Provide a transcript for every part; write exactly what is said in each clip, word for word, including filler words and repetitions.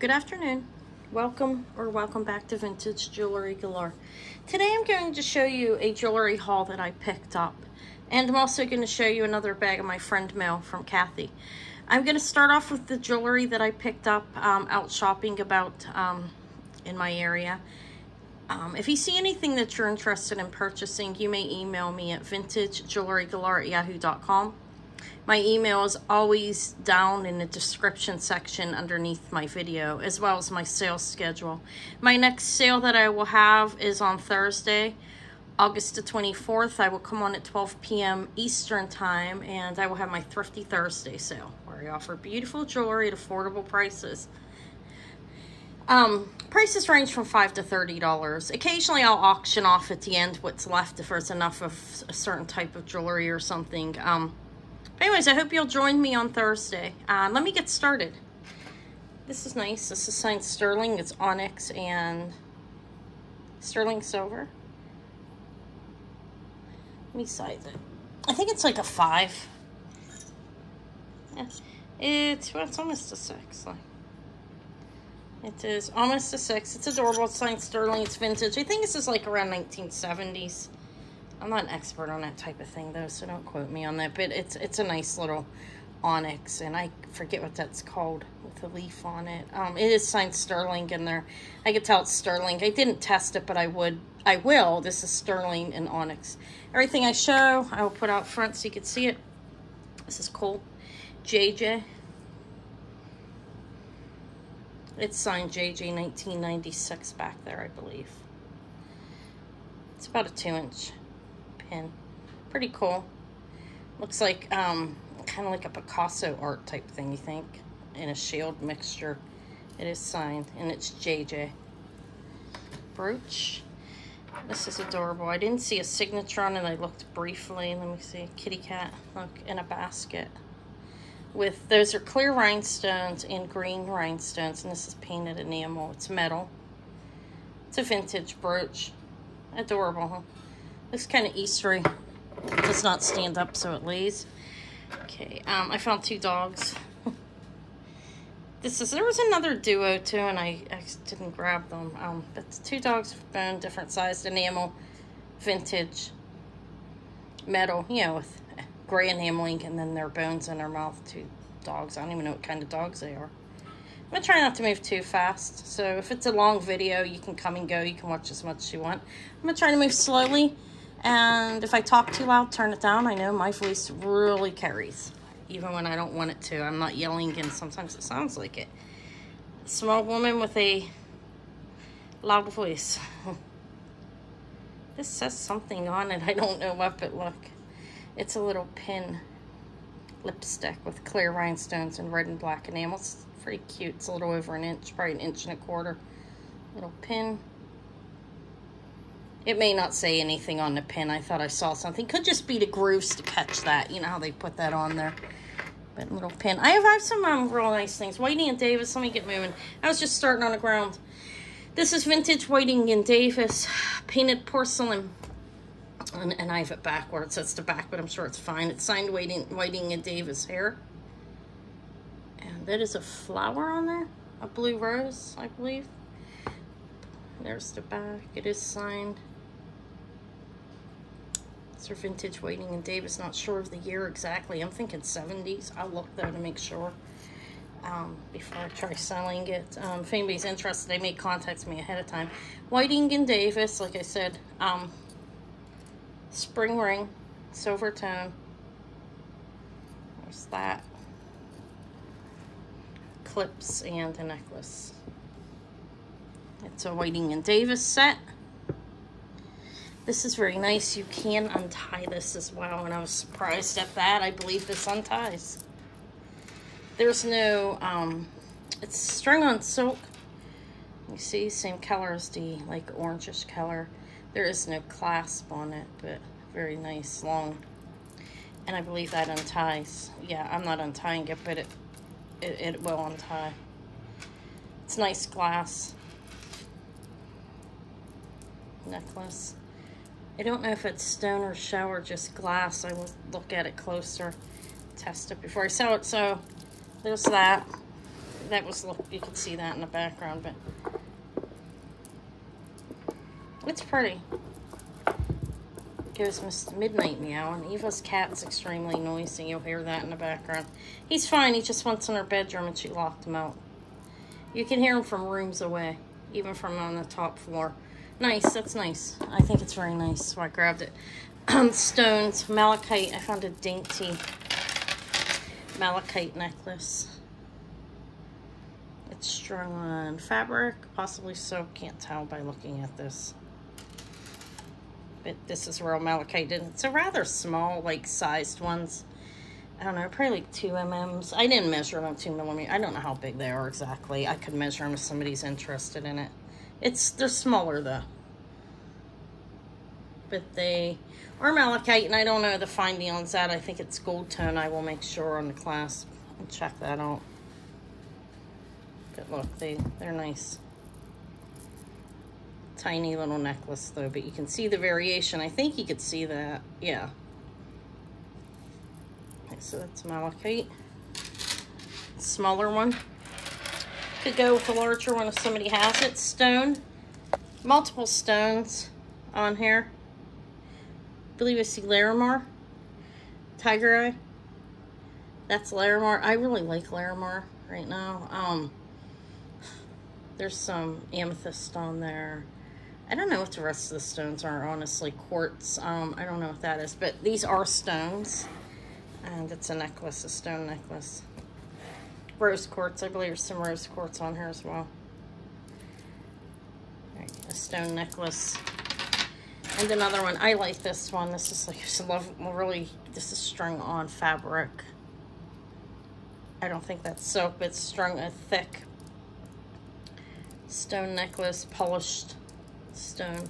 Good afternoon. Welcome or welcome back to Vintage Jewelry Galore. Today I'm going to show you a jewelry haul that I picked up, and I'm also going to show you another bag of my friend mail from Kathy. I'm going to start off with the jewelry that I picked up um, out shopping about um, in my area. Um, if you see anything that you're interested in purchasing, you may email me at vintage jewelry galore at yahoo dot com. My email is always down in the description section underneath my video, as well as my sales schedule. My next sale that I will have is on Thursday, August the twenty-fourth. I will come on at twelve p m Eastern Time, and I will have my Thrifty Thursday sale, where I offer beautiful jewelry at affordable prices. Um, prices range from five dollars to thirty dollars. Occasionally I'll auction off at the end what's left if there's enough of a certain type of jewelry or something. Um, anyways, I hope you'll join me on Thursday. Uh, let me get started. This is nice. This is signed sterling. It's onyx and sterling silver. Let me size it. I think it's like a five. Yeah. It's, well, it's almost a six, like. It is almost a six. It's adorable. It's signed sterling. It's vintage. I think this is like around nineteen seventies. I'm not an expert on that type of thing though, so don't quote me on that. But it's it's a nice little onyx, and I forget what that's called with a leaf on it. Um, it is signed sterling in there. I could tell it's sterling. I didn't test it, but I would. I will. This is sterling and onyx. Everything I show, I will put out front so you can see it. This is cool. J J. It's signed J J nineteen ninety-six back there, I believe. It's about a two inch pin. Pretty cool. Looks like, um, kind of like a Picasso art type thing, you think? In a shield mixture. It is signed, and it's J J. Brooch. This is adorable. I didn't see a signature on it. I looked briefly. Let me see. Kitty cat. Look, in a basket. With those are clear rhinestones and green rhinestones, and this is painted enamel. It's metal. It's a vintage brooch. Adorable, huh? Looks kind of Eastery. It does not stand up, so it lays. Okay, um, I found two dogs. This is there was another duo too, and I, I didn't grab them. Um, but the two dogs have been different sized enamel, vintage, metal. You know, with gray enameling, and then their bones in their mouth. Two dogs. I don't even know what kind of dogs they are. I'm going to try not to move too fast. So if it's a long video, you can come and go. You can watch as much as you want. I'm going to try to move slowly. And if I talk too loud, turn it down. I know my voice really carries, even when I don't want it to. I'm not yelling, and sometimes it sounds like it. A small woman with a loud voice. This says something on it. I don't know what, but look. It's a little pin lipstick with clear rhinestones and red and black enamel. It's pretty cute. It's a little over an inch, probably an inch and a quarter. Little pin. It may not say anything on the pin. I thought I saw something. Could just be the grooves to catch that. You know how they put that on there. But little pin. I have, I have some um, real nice things. Whiting and Davis. Let me get moving. I was just starting on the ground. This is vintage Whiting and Davis painted porcelain. And, and I have it backwards, that's the back, but I'm sure it's fine. It's signed Whiting, Whiting and Davis hair. And that is a flower on there, a blue rose, I believe. There's the back, it is signed. It's our vintage Whiting and Davis, not sure of the year exactly. I'm thinking seventies, I'll look though to make sure um, before I try selling it. Um, if anybody's interested, they may contact me ahead of time. Whiting and Davis, like I said, um, spring ring, silver tone. There's that. Clips and a necklace. It's a Whiting and Davis set. This is very nice. You can untie this as well, and I was surprised at that. I believe this unties. There's no, um, it's string on silk. You see, same color as the, like, orangish color. There is no clasp on it, but very nice, long. And I believe that unties. Yeah, I'm not untying it, but it, it, it will untie. It's nice glass. Necklace. I don't know if it's stone or shell or just glass. I will look at it closer, test it before I sell it. So there's that. that was, you could see that in the background, but it's pretty. It was Mister Midnight meow, and Eva's cat's extremely noisy. You'll hear that in the background. He's fine. He just went in her bedroom, and she locked him out. You can hear him from rooms away, even from on the top floor. Nice. That's nice. I think it's very nice, so I grabbed it. Stones. Malachite. I found a dainty malachite necklace. It's strung on fabric, possibly silk. Can't tell by looking at this. But this is real malachite. It's a rather small, like, sized ones. I don't know, probably like two millimeters. I didn't measure them two millimeters. I don't know how big they are exactly. I could measure them if somebody's interested in it. It's, they're smaller, though. But they are malachite, and I don't know the finding on that. I think it's gold tone. I will make sure on the clasp and check that out. But look, they, they're nice. Tiny little necklace, though, but you can see the variation. I think you could see that. Yeah. Okay, so that's malachite. Smaller one. Could go with a larger one if somebody has it. Stone. Multiple stones on here. I believe I see Larimar. Tiger Eye. That's Larimar. I really like Larimar right now. Um, there's some amethyst on there. I don't know what the rest of the stones are, honestly. Quartz, um, I don't know what that is, but these are stones. And it's a necklace, a stone necklace. Rose quartz, I believe there's some rose quartz on here as well. Right, a stone necklace. And another one, I like this one. This is like, I love, really, this is strung on fabric. I don't think that's silk, but it's strung a thick stone necklace, polished stone.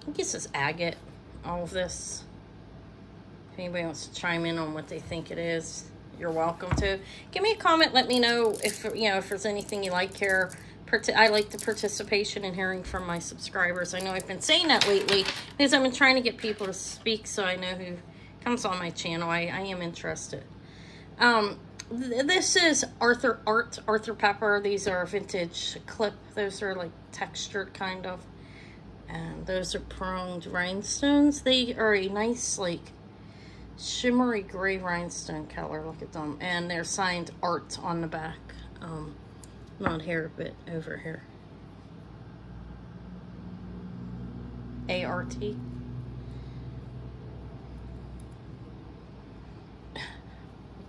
I think this is agate, all of this. If anybody wants to chime in on what they think it is, you're welcome to. Give me a comment, let me know if, you know, if there's anything you like here. I like the participation and hearing from my subscribers. I know I've been saying that lately because I've been trying to get people to speak so I know who comes on my channel. I, I am interested. Um, This is Arthur Art, Arthur Pepper. These are vintage clip. Those are like textured kind of. And those are pronged rhinestones. They are a nice like shimmery gray rhinestone color. Look at them. And they're signed Art on the back. Um, not here, but over here. A R T.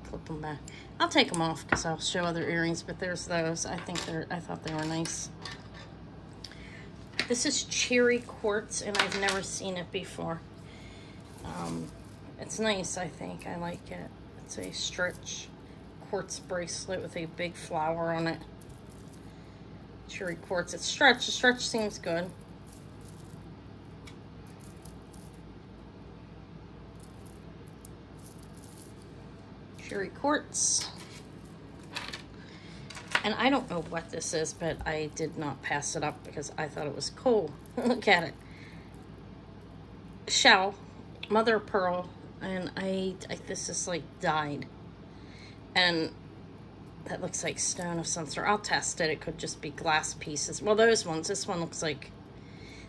Clip them back. I'll take them off because I'll show other earrings, but there's those. I think they're, I thought they were nice. This is cherry quartz, and I've never seen it before. Um, it's nice, I think. I like it. It's a stretch quartz bracelet with a big flower on it. Cherry quartz. It's stretch. The stretch seems good. Cherry quartz. And I don't know what this is, but I did not pass it up because I thought it was cool. Look at it. Shell, mother of pearl, and I, I, this is like dyed. And that looks like stone of some sort. I'll test it. It could just be glass pieces. Well, those ones. This one looks like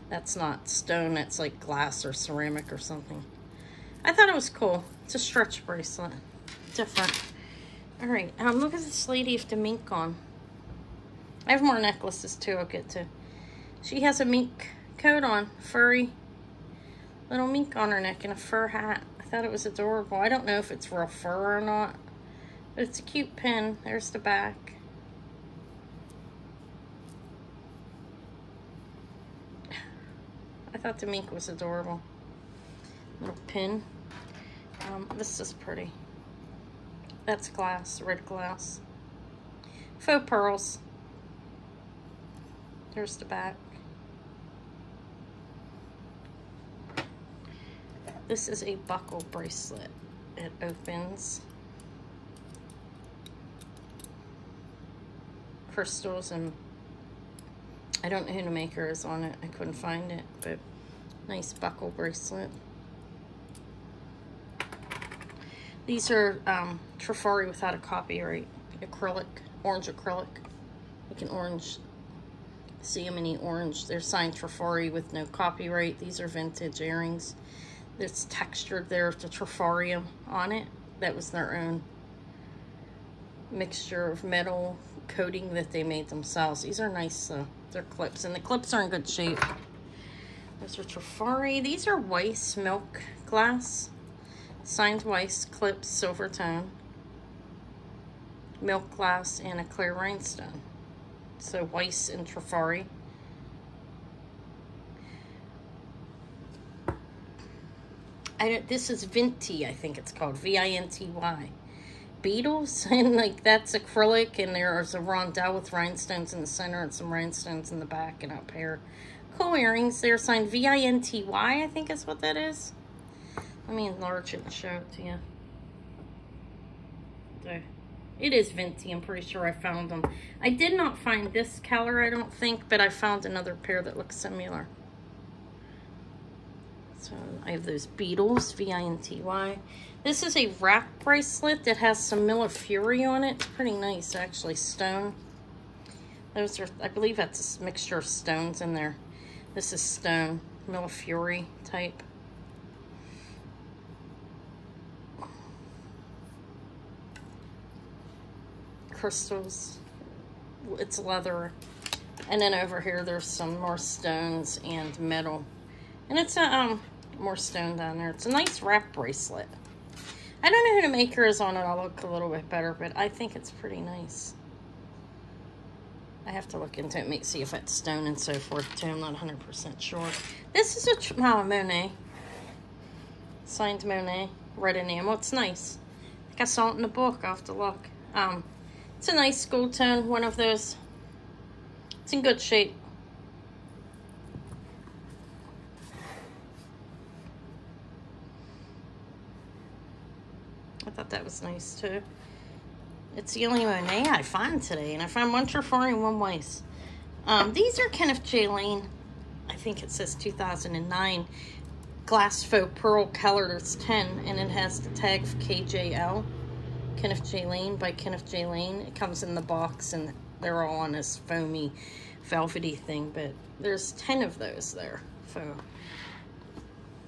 that's not stone. It's like glass or ceramic or something. I thought it was cool. It's a stretch bracelet. Different. All right, um, look at this lady with the mink on. I have more necklaces, too, I'll get to. She has a mink coat on, furry little mink on her neck and a fur hat. I thought it was adorable. I don't know if it's real fur or not, but it's a cute pin. There's the back. I thought the mink was adorable. Little pin. Um, this is pretty. That's glass, red glass. Faux pearls. There's the back. This is a buckle bracelet. It opens. Crystals, and I don't know who the maker is on it. I couldn't find it, but nice buckle bracelet. These are um, Trifari without a copyright, acrylic, orange acrylic, like an orange, cinnamony orange. They're signed Trifari with no copyright. These are vintage earrings. It's textured there with the Trifarium on it. That was their own mixture of metal coating that they made themselves. These are nice, uh, they're clips, and the clips are in good shape. Those are Trifari. These are Weiss milk glass. Signed Weiss clips, silver tone, milk glass, and a clear rhinestone. So Weiss and Trifari. I don't, this is Vinti, I think it's called, V I N T Y. Beetles, and like that's acrylic, and there's a rondelle with rhinestones in the center and some rhinestones in the back and up here. Cool earrings. They're signed V I N T Y, I think is what that is. Let me enlarge it and show it to you. There. It is Vinti. I'm pretty sure I found them. I did not find this color, I don't think, but I found another pair that looks similar. So I have those beetles, V I N T Y. This is a wrap bracelet that has some Millefiori on it. It's pretty nice, actually. Stone. Those are, I believe that's a mixture of stones in there. This is stone, Millefiori type. Crystals. It's leather. And then over here there's some more stones and metal. And it's a um more stone down there. It's a nice wrap bracelet. I don't know who the maker is on it. I'll look a little bit better, but I think it's pretty nice. I have to look into it and see if it's stone and so forth too. I'm not one hundred percent sure. This is a uh, Monet. Signed Monet. Red enamel. It's nice. I think I saw it in the book. I'll have to look. Um, it's a nice gold tone. One of those. It's in good shape. I thought that was nice too. It's the only Monet I find today, and I found one Trifari and one Weiss. Um, these are Kenneth J. Lane. I think it says two thousand nine. Glass faux pearl color. There's ten, and it has the tag of K J L. Kenneth J. Lane by Kenneth J. Lane. It comes in the box, and they're all on this foamy, velvety thing, but there's ten of those there. So,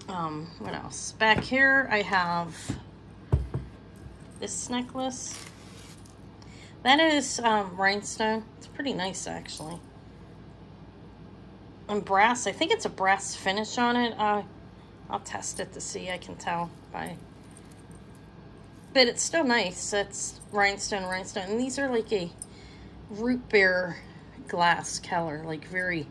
um, what else? Back here, I have this necklace. That is um, rhinestone. It's pretty nice, actually. And brass. I think it's a brass finish on it. Uh, I'll test it to see. I can tell by. But it's still nice. That's rhinestone, rhinestone. And these are like a root beer glass color. Like very,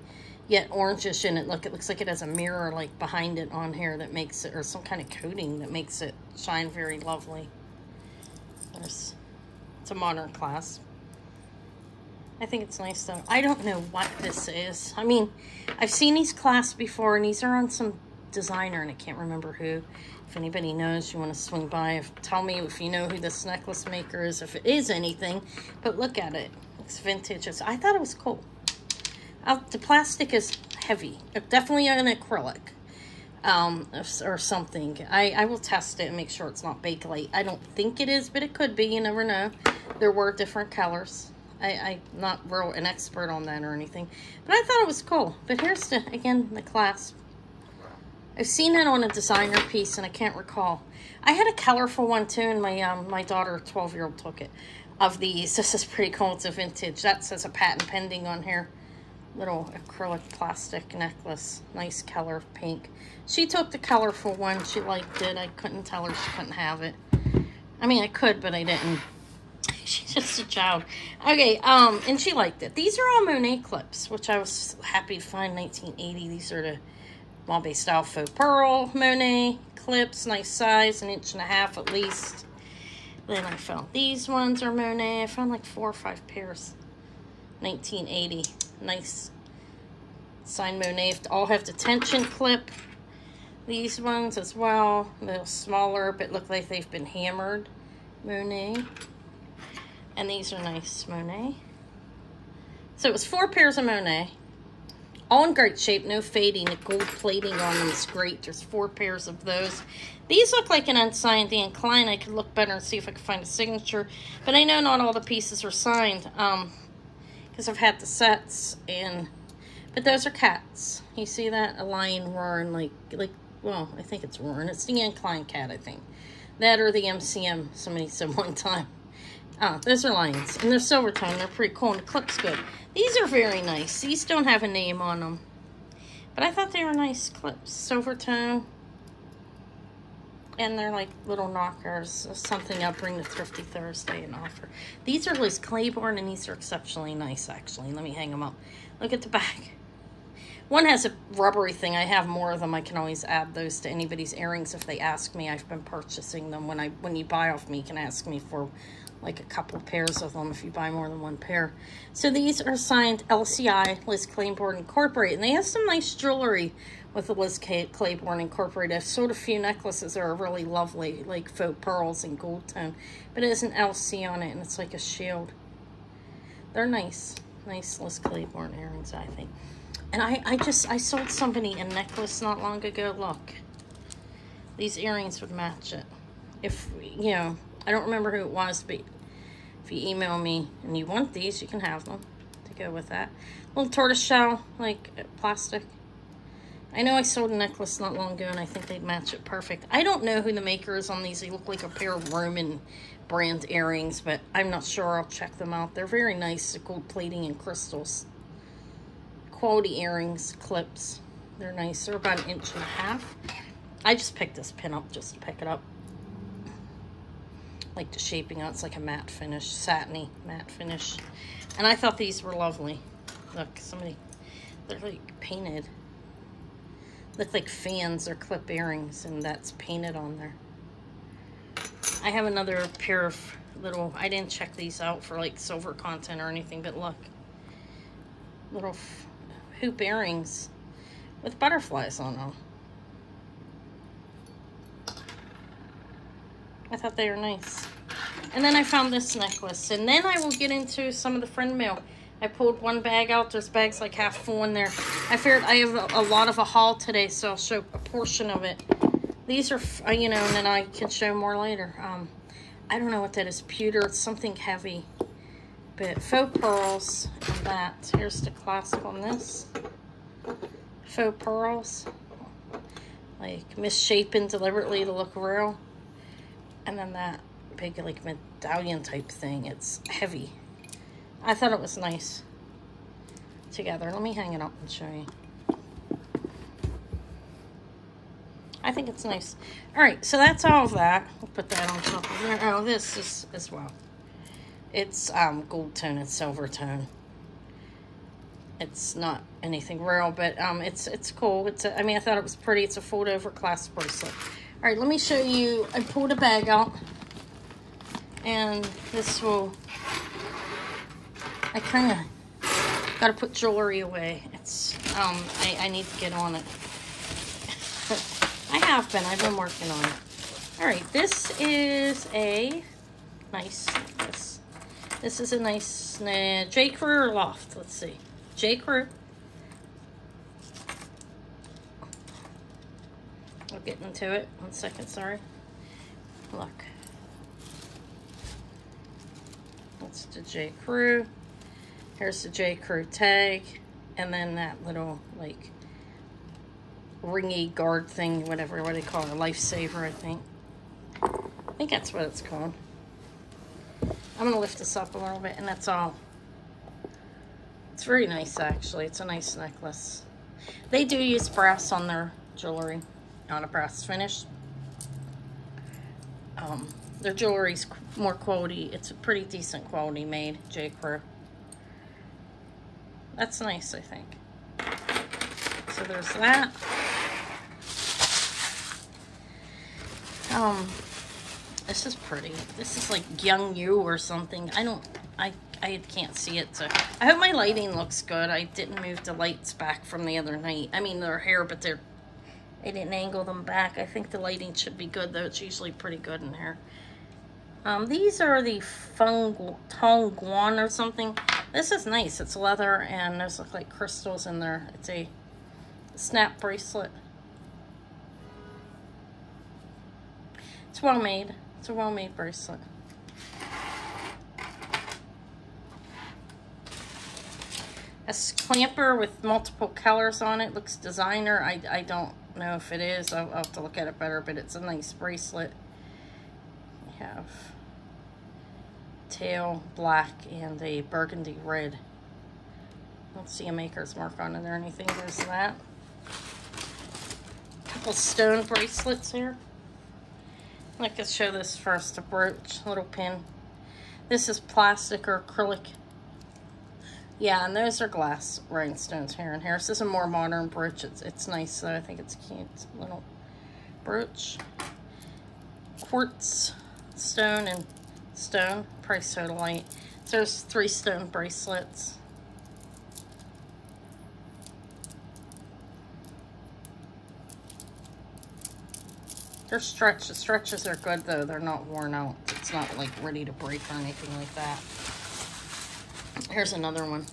yet orangish in it. Look, it looks like it has a mirror like behind it on here that makes it, or some kind of coating that makes it shine very lovely. There's. It's a modern class. I think it's nice though. I don't know what this is. I mean, I've seen these class before, and these are on some designer, and I can't remember who. If anybody knows, you want to swing by. If, tell me if you know who this necklace maker is, if it is anything. But look at it. It's vintage. It's, I thought it was cool. Uh, the plastic is heavy. It's definitely an acrylic um, or something. I, I will test it and make sure it's not Bakelite. I don't think it is, but it could be. You never know. There were different colors. I, I'm not real an expert on that or anything, but I thought it was cool. But here's the, again, the clasp. I've seen that on a designer piece, and I can't recall. I had a colorful one too, and my um my daughter, twelve year old, took it. Of these, this is pretty cool. It's a vintage. That says a patent pending on here. Little acrylic plastic necklace. Nice color of pink. She took the colorful one. She liked it. I couldn't tell her she couldn't have it. I mean, I could, but I didn't. She's just a child. Okay, um, and she liked it. These are all Monet clips, which I was happy to find, nineteen eighty. These are the Bombay Style Faux Pearl Monet clips. Nice size, an inch and a half at least. Then I found these ones are Monet. I found like four or five pairs. nineteen eighty. Nice. Signed Monet. All have the tension clip. These ones as well. A little smaller, but look like they've been hammered. Monet. And these are nice Monet. So it was four pairs of Monet. All in great shape, no fading. The gold plating on them is great. There's four pairs of those. These look like an unsigned Anne Klein. I could look better and see if I could find a signature. But I know not all the pieces are signed, um, because I've had the sets. And but those are cats. You see that? A lion roaring like, like well, I think it's roaring. It's the Anne Klein cat, I think. That or the M C M, somebody said one time. Ah, those are lions. And they're silver tone. They're pretty cool. And the clip's good. These are very nice. These don't have a name on them. But I thought they were nice clips. Silver tone. And they're like little knockers. Something I'll bring to Thrifty Thursday and offer. These are Liz Claiborne, and these are exceptionally nice, actually. Let me hang them up. Look at the back. One has a rubbery thing. I have more of them. I can always add those to anybody's earrings if they ask me. I've been purchasing them. When I when you buy off me, you can ask me for like a couple pairs of them if you buy more than one pair. So these are signed L C I, Liz Claiborne Incorporated. And they have some nice jewelry with the Liz Claiborne Incorporated. I've sold a few necklaces that are really lovely, like faux pearls and gold tone. But it has an L C on it, and it's like a shield. They're nice. Nice Liz Claiborne earrings, I think. And I, I just, I sold somebody a necklace not long ago. Look, these earrings would match it. If, you know, I don't remember who it was, but if you email me and you want these, you can have them to go with that. Little tortoiseshell, like plastic. I know I sold a necklace not long ago, and I think they'd match it perfect. I don't know who the maker is on these. They look like a pair of Roman brand earrings, but I'm not sure. I'll check them out. They're very nice, gold plating and crystals. Quality earrings, clips. They're nice. They're about an inch and a half. I just picked this pin up just to pick it up. Like the shaping on, it's like a matte finish, satiny matte finish. And I thought these were lovely. Look, somebody, they're like painted. Look like fans or clip earrings, and that's painted on there. I have another pair of little, I didn't check these out for like silver content or anything, but look. Little hoop earrings with butterflies on them. I thought they were nice. And then I found this necklace. And then I will get into some of the friend mail. I pulled one bag out. There's bags like half full in there. I figured I have a, a lot of a haul today, so I'll show a portion of it. These are, you know, and then I can show more later. Um, I don't know what that is. Pewter. It's something heavy. But faux pearls and that. Here's the classic on this. Faux pearls. Like misshapen deliberately to look real. And then that big, like, medallion type thing. It's heavy. I thought it was nice together. Let me hang it up and show you. I think it's nice. All right, so that's all of that. I'll put that on top of there. Oh, this is as well. It's um, gold tone and silver tone. It's not anything real, but um, it's it's cool. It's a, I mean, I thought it was pretty. It's a fold-over clasp bracelet. All right, let me show you. I pulled a bag out, and this will, I kind of got to put jewelry away. It's, um, I, I need to get on it. I have been, I've been working on it. All right, this is a nice, this, this is a nice uh, J. Crew or Loft, let's see, J. Crew. I'll get into it. One second, sorry. Look. That's the J. Crew. Here's the J. Crew tag. And then that little, like, ringy guard thing, whatever, what do they call it? A lifesaver, I think. I think that's what it's called. I'm going to lift this up a little bit, and that's all. It's very nice, actually. It's a nice necklace. They do use brass on their jewelry. Not a brass finish. Um, their jewelry's more quality. It's a pretty decent quality made, J. Crew. That's nice, I think. So there's that. Um, this is pretty. This is like Young You or something. I don't, I, I can't see it. So I hope my lighting looks good. I didn't move the lights back from the other night. I mean, they're here, but they're I didn't angle them back. I think the lighting should be good, though. It's usually pretty good in here. Um, these are the Fung Tong Guan or something. This is nice. It's leather and there's like crystals in there. It's a snap bracelet. It's well made. It's a well made bracelet. A clamper with multiple colors on it. Looks designer. I, I don't know if it is. I'll, I'll have to look at it better, but it's a nice bracelet. We have tail black and a burgundy red. I don't see a maker's mark on it or anything. There's that. A couple stone bracelets here. I could show this first. A brooch, little pin. This is plastic or acrylic. Yeah, and those are glass rhinestones here and here. This is a more modern brooch. It's, it's nice, though. I think it's cute. Little brooch. Quartz, stone, and stone. Praseodyte. So there's three stone bracelets. They're stretched. The stretches are good, though. They're not worn out. It's not, like, ready to break or anything like that. Here's another one.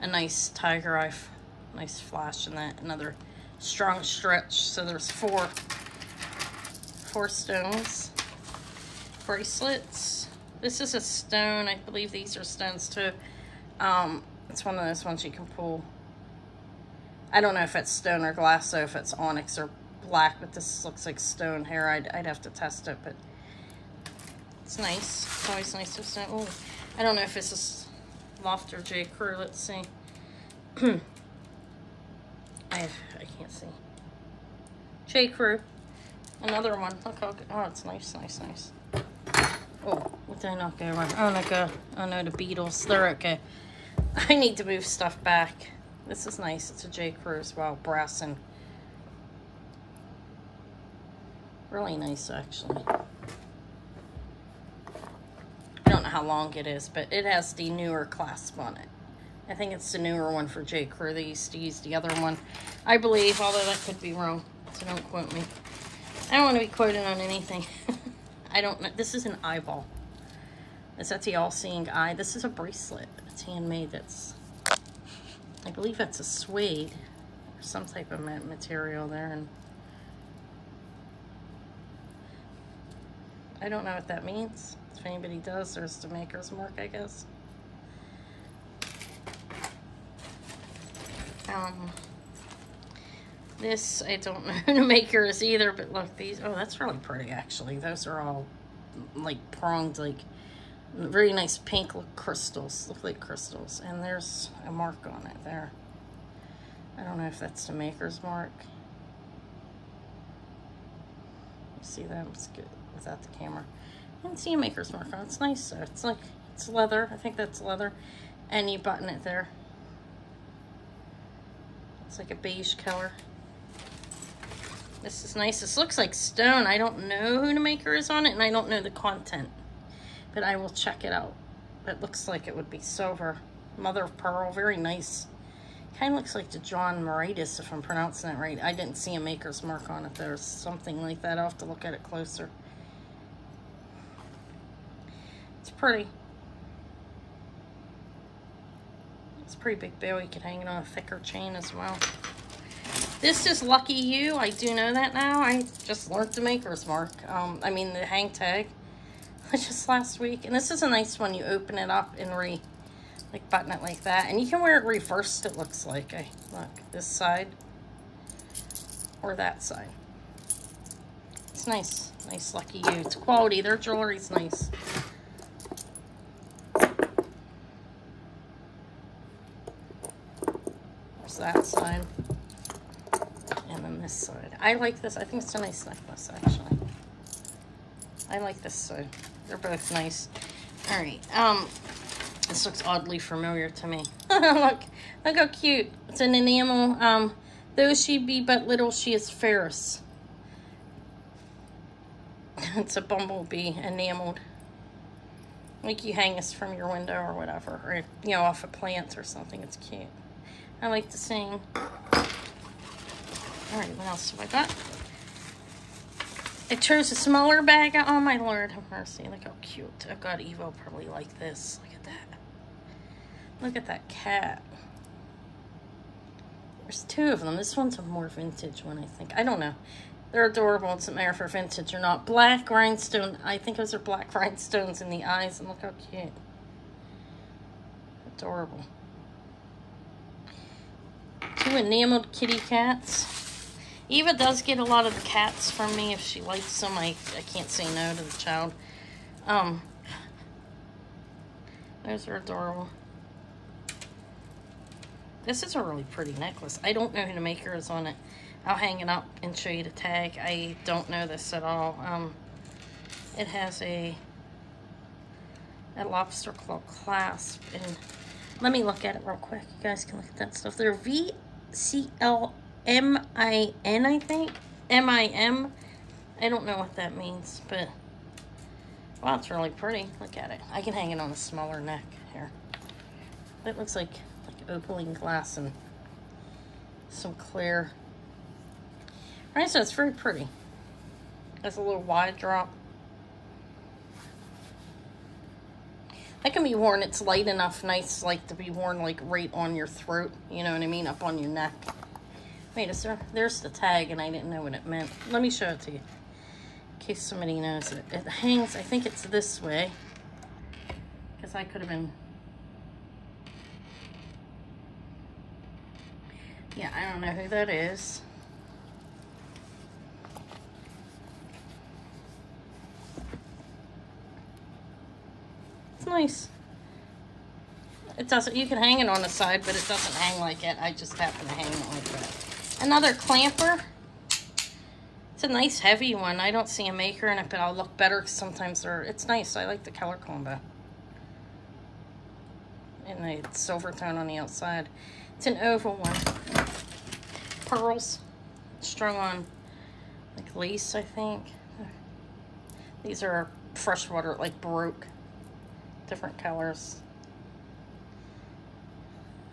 A nice tiger eye, nice flash in that. Another strong stretch. So there's four, four stones, bracelets. This is a stone. I believe these are stones too. Um, it's one of those ones you can pull. I don't know if it's stone or glass, so if it's onyx or black, but this looks like stone here. I'd, I'd have to test it, but it's nice. It's always nice to stone. Ooh, I don't know if this is Loft or J. Crew. Let's see. I have, I can't see. J. Crew. Another one. Look how good. Oh, it's nice, nice, nice. Oh, what did I not go right? Oh, no, go. Oh, no, the Beatles. They're okay. I need to move stuff back. This is nice. It's a J. Crew as well. Brass and really nice, actually. How long it is, but it has the newer clasp on it. I think it's the newer one for J. Crew. They used to use the other one, I believe, although that could be wrong, so don't quote me. I don't want to be quoted on anything. I don't know. This is an eyeball. Is that the all-seeing eye? This is a bracelet. It's handmade. That's, I believe that's a suede or some type of material there, and I don't know what that means. If anybody does, there's the maker's mark, I guess. Um, this, I don't know who the maker is either, but look, these, oh, that's really pretty, actually. Those are all, like, pronged, like, very nice pink look crystals, look like crystals. And there's a mark on it there. I don't know if that's the maker's mark. You see that? It's good without the camera. I didn't see a maker's mark on it. It's nice, so it's like, it's leather. I think that's leather. And you button it there. It's like a beige color. This is nice. This looks like stone. I don't know who the maker is on it, and I don't know the content. But I will check it out. It looks like it would be silver. Mother of pearl. Very nice. Kind of looks like the John Moraitis, if I'm pronouncing that right. I didn't see a maker's mark on it. There's something like that. I'll have to look at it closer. It's pretty. It's a pretty big bill. You could hang it on a thicker chain as well. This is Lucky You. I do know that now. I just learned the maker's mark. Um, I mean the hang tag. Just last week. And this is a nice one. You open it up and re, like button it like that. And you can wear it reversed, it looks like. I, look, this side or that side. It's nice. Nice Lucky You. It's quality. Their jewelry's nice. That side and then this side. I like this. I think it's a nice necklace, actually. I like this side. They're both nice. All right. Um, this looks oddly familiar to me. Look, look how cute. It's an enamel. Um, though she be but little, she is fairest. It's a bumblebee enameled. Like you hang this from your window or whatever, or you know, off of plants or something. It's cute. I like to sing. All right, what else have I got? I chose a smaller bag. Oh, my Lord, have mercy. Look how cute. Oh, God, Eve will probably like this. Look at that. Look at that cat. There's two of them. This one's a more vintage one, I think. I don't know. They're adorable. It doesn't matter if they're vintage or not. Black rhinestone. I think those are black rhinestones in the eyes. And look how cute. Adorable. Two enameled kitty cats. Eva does get a lot of the cats from me. If she likes them, I, I can't say no to the child. Um, those are adorable. This is a really pretty necklace. I don't know who the maker is on it. I'll hang it up and show you the tag. I don't know this at all. Um, it has a a lobster claw clasp. And let me look at it real quick. You guys can look at that stuff. They're V C L M I N, I think. M I M. I don't know what that means, but wow, it's really pretty. Look at it. I can hang it on a smaller neck here. It looks like like opaline glass and some clear. All right, so it's very pretty. That's a little wide drop. That can be worn. It's light enough, nice, like to be worn like right on your throat. You know what I mean? Up on your neck. Wait, is there? There's the tag, and I didn't know what it meant. Let me show it to you, in case somebody knows it. It hangs. I think it's this way, because I could have been. Yeah, I don't know who that is. It's nice. It doesn't, you can hang it on the side, but it doesn't hang like it. I just happen to hang it like that. Another clamper. It's a nice heavy one. I don't see a maker in it, but I'll look better because sometimes they're, it's nice. I like the color combo. And the silver tone on the outside. It's an oval one. Pearls strung on like lace, I think. These are freshwater, like baroque. Different colors,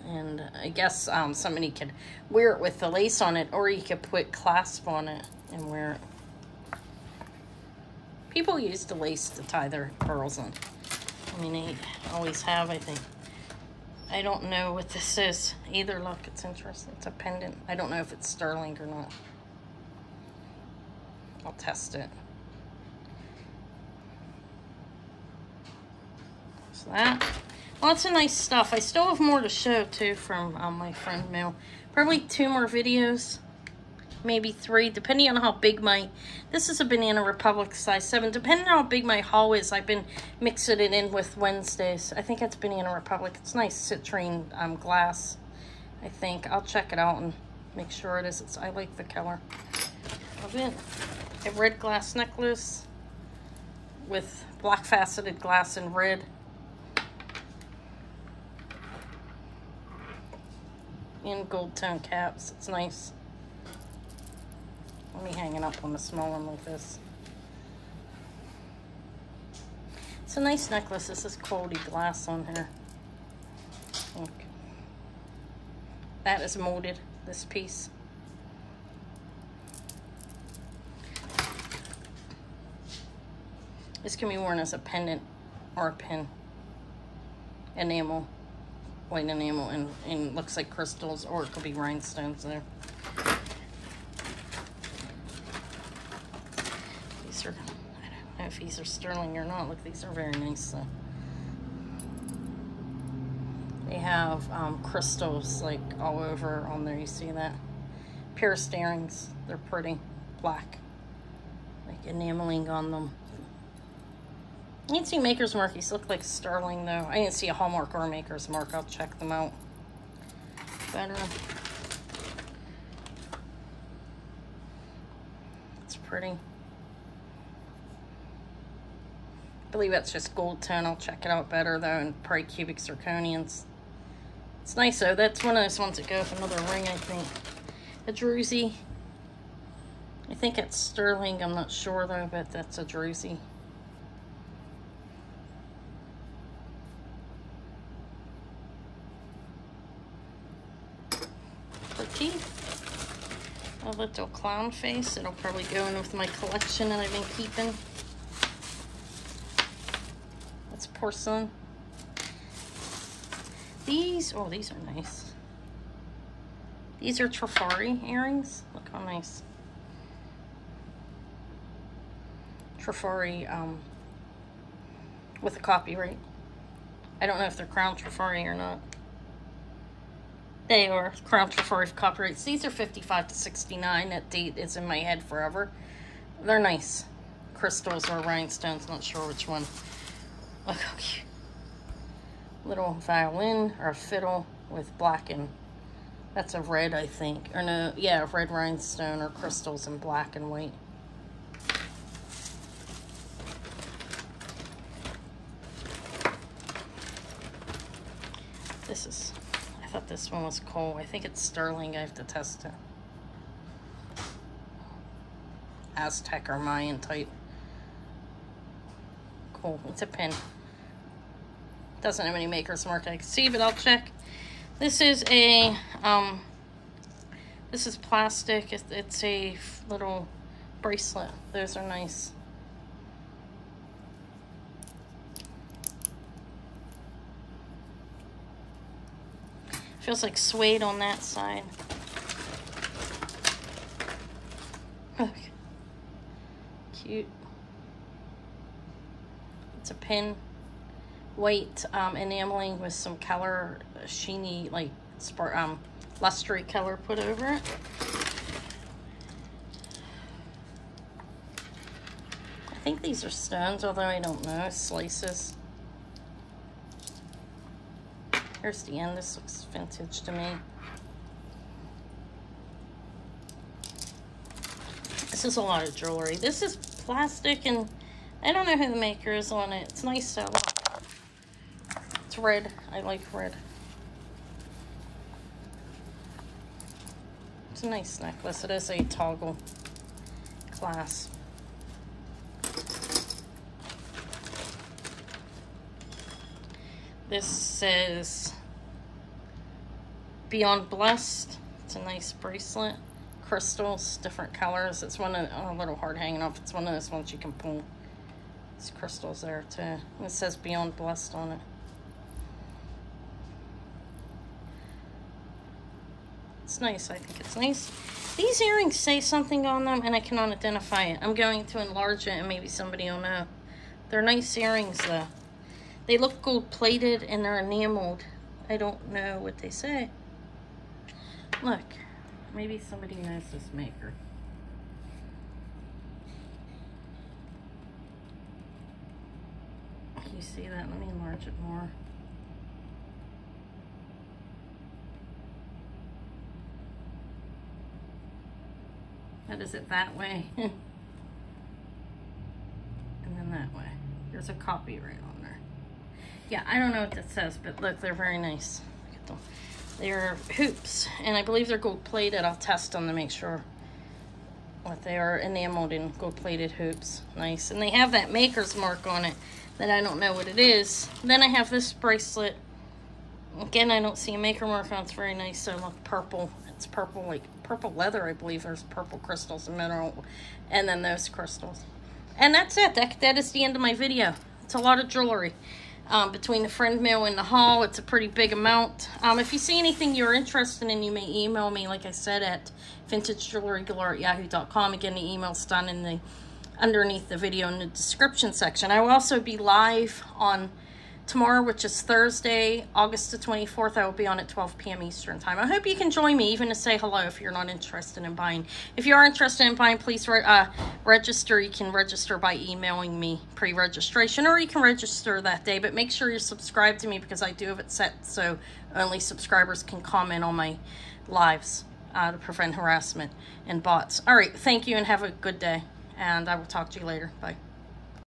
and I guess um, somebody could wear it with the lace on it, or you could put clasp on it and wear it. People use the lace to tie their pearls on. I mean, they always have, I think. I don't know what this is either. Look, it's interesting. It's a pendant. I don't know if it's sterling or not. I'll test it. That. Lots of nice stuff. I still have more to show too from um, my friend Mill. Probably two more videos, maybe three, depending on how big my, this is a Banana Republic size seven. Depending on how big my haul is, I've been mixing it in with Wednesdays. I think it's Banana Republic. It's nice citrine um, glass, I think. I'll check it out and make sure it is. It's, I like the color of it. A red glass necklace with black faceted glass and red. And gold tone caps. It's nice. Let me hang it up on the small one like this. It's a nice necklace. This is quality glass on here. Look. That is molded, this piece. This can be worn as a pendant or a pin. Enamel. White enamel and, and looks like crystals, or it could be rhinestones there. These are, I don't know if these are sterling or not. Look, these are very nice though. They have um, crystals like all over on there. You see that? Pierced earrings. They're pretty. Black. Like enameling on them. I didn't see Maker's Mark. These look like sterling, though. I didn't see a Hallmark or Maker's Mark. I'll check them out better. It's pretty. I believe that's just gold tone. I'll check it out better, though, and probably cubic zirconians. It's nice, though. That's one of those ones that go with another ring, I think. A druzy. I think it's sterling. I'm not sure, though, but that's a druzy. A little clown face. It'll probably go in with my collection that I've been keeping. That's porcelain. these. Oh, these are nice. These are Trifari earrings. Look how nice. Trifari, um, with a copyright. I don't know if they're Crown Trifari or not. They are Crown Trifari copyrights. These are fifty-five to sixty-nine. That date is in my head forever. They're nice. Crystals or rhinestones, not sure which one. Look how cute. Little violin or fiddle with black and... That's a red, I think. Or no, yeah, red rhinestone or crystals in black and white. This is... I thought this one was coal. I think it's sterling. I have to test it. Aztec or Mayan type. Cool. It's a pin. Doesn't have any maker's mark I can see, but I'll check. This is a, um, this is plastic. It's, it's a little bracelet. Those are nice. Feels like suede on that side. Look. Cute. It's a pin. White um, enameling with some color, sheeny, like, spark, um, lustery color put over it. I think these are stones, although I don't know. Slices. Here's the end. This looks vintage to me. This is a lot of jewelry. This is plastic, and I don't know who the maker is on it. It's nice though. It's red. I like red. It's a nice necklace. It is a toggle clasp. This says Beyond Blessed. It's a nice bracelet. Crystals, different colors. It's one of, oh, a little hard hanging off. It's one of those ones you can pull. There's crystals there too. And it says Beyond Blessed on it. It's nice. I think it's nice. These earrings say something on them and I cannot identify it. I'm going to enlarge it and maybe somebody will know. They're nice earrings though. They look gold plated and they're enameled. I don't know what they say. Look, maybe somebody knows this maker. Can you see that? Let me enlarge it more. That is it that way. And then that way. There's a copyright on there. Yeah, I don't know what that says, but look, they're very nice. Look at them. They're hoops, and I believe they're gold-plated. I'll test them to make sure that they are enameled in gold-plated hoops. Nice, and they have that maker's mark on it that I don't know what it is. Then I have this bracelet. Again, I don't see a maker mark on it. It's very nice, so look, purple. It's purple, like purple leather, I believe. There's purple crystals and mineral, and then those crystals. And that's it. That, that is the end of my video. It's a lot of jewelry. Um, between the friend mail and the haul, it's a pretty big amount. Um, if you see anything you're interested in, you may email me, like I said, at vintage jewelry galore at yahoo dot com. Again, the email's done in the underneath the video in the description section. I will also be live on tomorrow, which is Thursday, August the twenty-fourth. I will be on at twelve p m Eastern time. I hope you can join me, even to say hello if you're not interested in buying. If you are interested in buying, please re uh, register. You can register by emailing me pre-registration, or you can register that day, but make sure you're subscribed to me because I do have it set so only subscribers can comment on my lives uh, to prevent harassment and bots. All right, thank you and have a good day, and I will talk to you later. Bye.